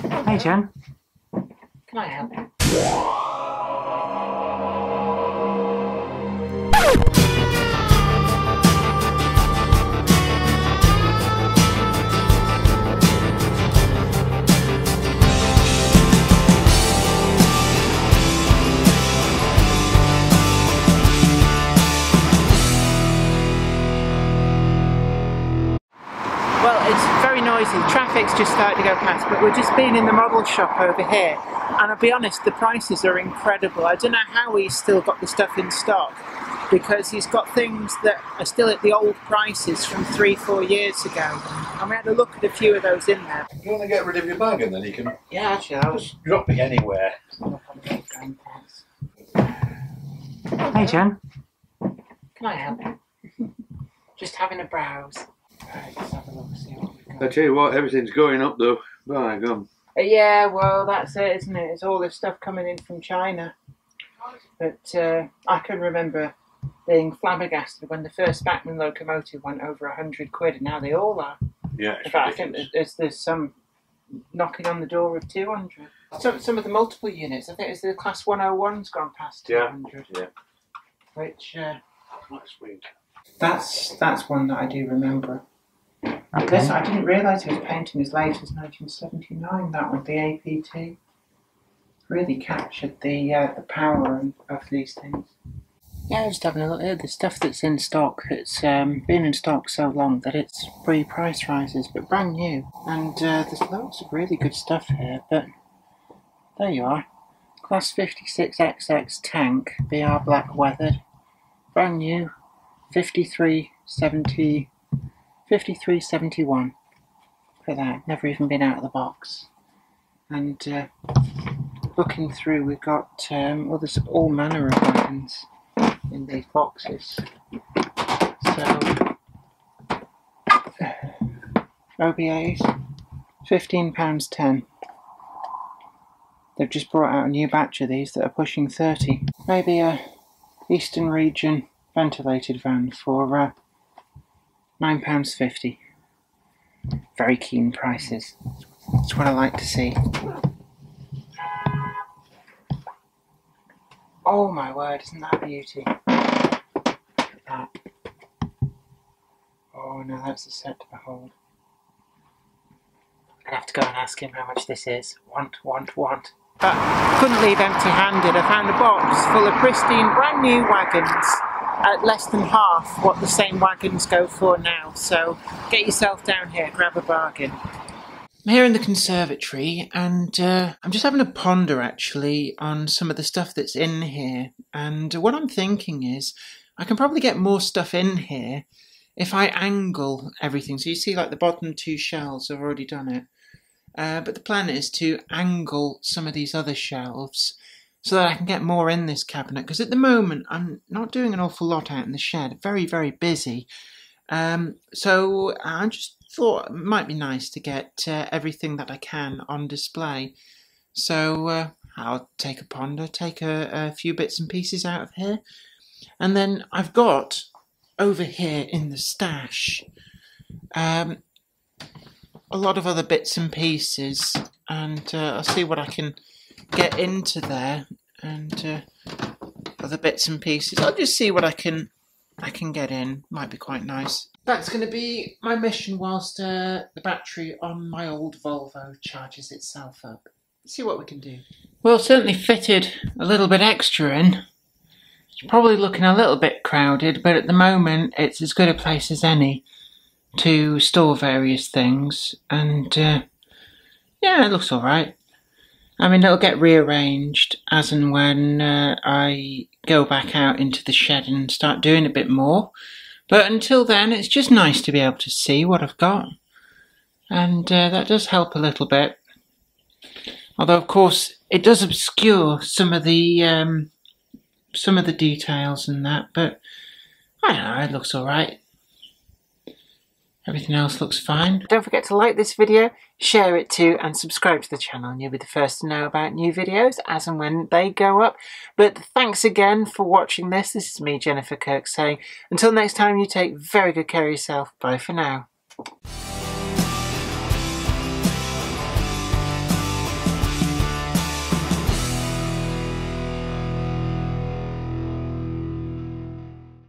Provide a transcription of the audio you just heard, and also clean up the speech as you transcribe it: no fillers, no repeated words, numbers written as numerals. Hey, Jen. Can I help you? Traffic's just starting to go past, but we've just been in the model shop over here, and I'll be honest, the prices are incredible. I don't know how he's still got the stuff in stock, because he's got things that are still at the old prices from 3-4 years ago, and we had a look at a few of those in there. You want to get rid of your bag and then you can... Yeah, actually, I was dropping anywhere. Hey, Jen. Can I help you? Just having a browse. Let's have a look, see what we've got. I tell you what, everything's going up though. My God. Yeah, well, that's it, isn't it? It's all this stuff coming in from China. But I can remember being flabbergasted when the first Bachmann locomotive went over £100, and now they all are. Yeah, it's ridiculous. I think there's some knocking on the door of 200. Some of the multiple units, I think it's the Class 101's gone past 200. Yeah. Which. Last week. That's one that I do remember. Okay. This, I didn't realise he was painting as late as 1979. That one, the APT, really captured the power of these things. Yeah, just having a look at the stuff that's in stock. It's been in stock so long that it's pre-price rises, but brand new. And there's loads of really good stuff here. But there you are, Class 56XX tank, BR Black weathered, brand new, 5371 for that, never even been out of the box. And looking through, we've got well, there's all manner of weapons in these boxes. So OBAs, £15.10. They've just brought out a new batch of these that are pushing 30. Maybe a Eastern Region ventilated van for £9.50. Very keen prices. That's what I like to see. Oh my word, isn't that beauty? Look at that. Oh no, that's a set to behold. I'm going to have to go and ask him how much this is. Want. But couldn't leave empty-handed. I found a box full of pristine brand new wagons at less than half what the same wagons go for now, so get yourself down here, grab a bargain. I'm here in the conservatory, and I'm just having a ponder actually on some of the stuff that's in here, and what I'm thinking is I can probably get more stuff in here if I angle everything. So you see, like, the bottom two shelves, I've already done it, but the plan is to angle some of these other shelves so that I can get more in this cabinet, because at the moment I'm not doing an awful lot out in the shed. Very, very busy. So I just thought it might be nice to get everything that I can on display. So I'll take a ponder, take a few bits and pieces out of here. And then I've got over here in the stash a lot of other bits and pieces, and I'll see what I can get into there, and other bits and pieces. I'll just see what I can get in. Might be quite nice. That's going to be my mission whilst the battery on my old Volvo charges itself up. See what we can do. Well, certainly fitted a little bit extra in. It's probably looking a little bit crowded, but at the moment it's as good a place as any to store various things, and yeah, it looks all right. I mean, it'll get rearranged as and when I go back out into the shed and start doing a bit more. But until then, it's just nice to be able to see what I've got. And that does help a little bit. Although, of course, it does obscure some of the details and that. But, I don't know, it looks all right. Everything else looks fine. Don't forget to like this video, share it too, and subscribe to the channel, and you'll be the first to know about new videos as and when they go up. But thanks again for watching this. This is me, Jennifer Kirk, saying until next time, you take very good care of yourself. Bye for now.